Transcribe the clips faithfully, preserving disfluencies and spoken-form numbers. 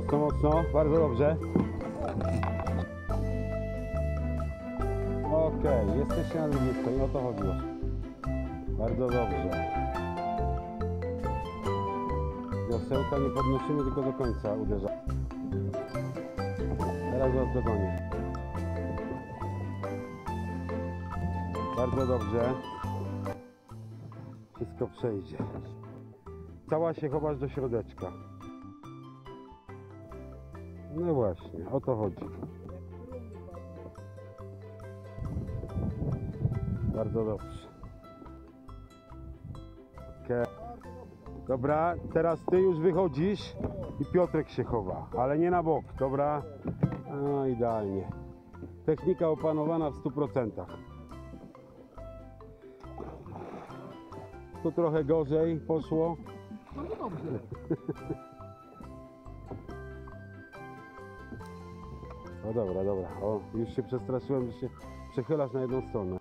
Mocno, mocno, bardzo dobrze. Okej, okay, jesteście na drugiej stronie, o to chodziło. Bardzo dobrze. Wiosełka nie podnosimy, tylko do końca uderzamy. Teraz was dogonię. Bardzo dobrze. Wszystko przejdzie. Cała się chowasz do środeczka. No właśnie, o to chodzi. Bardzo dobrze. Okay. Dobra, teraz ty już wychodzisz i Piotrek się chowa, ale nie na bok, dobra? No, idealnie. Technika opanowana w stu procentach. Tu trochę gorzej poszło. Bardzo dobrze. O dobra, dobra. O, już się przestraszyłem, że się przechylasz na jedną stronę.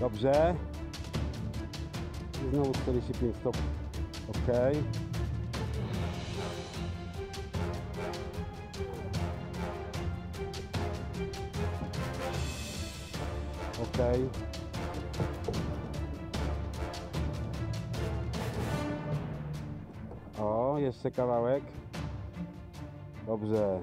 Dobrze. I znowu czterdzieści pięć stopni. Okej. Okay. Okej. O, jeszcze kawałek. Dobrze.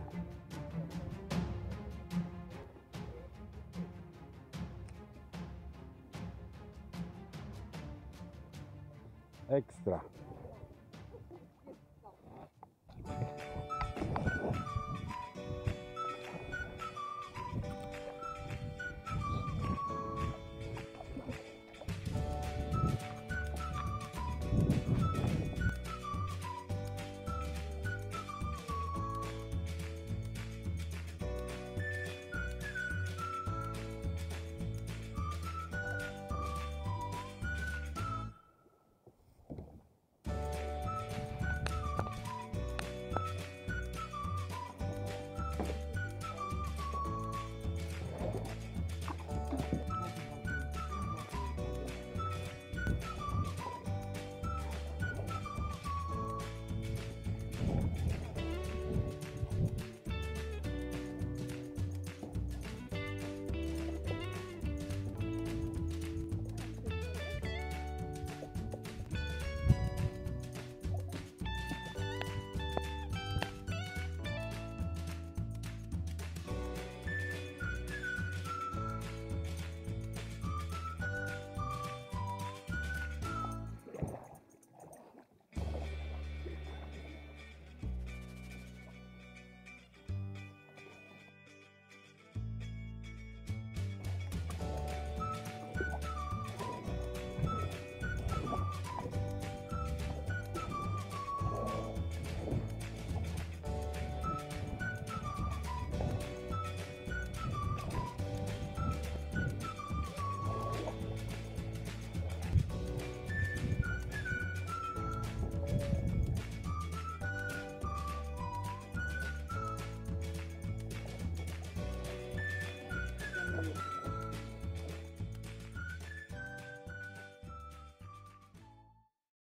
Ekstra.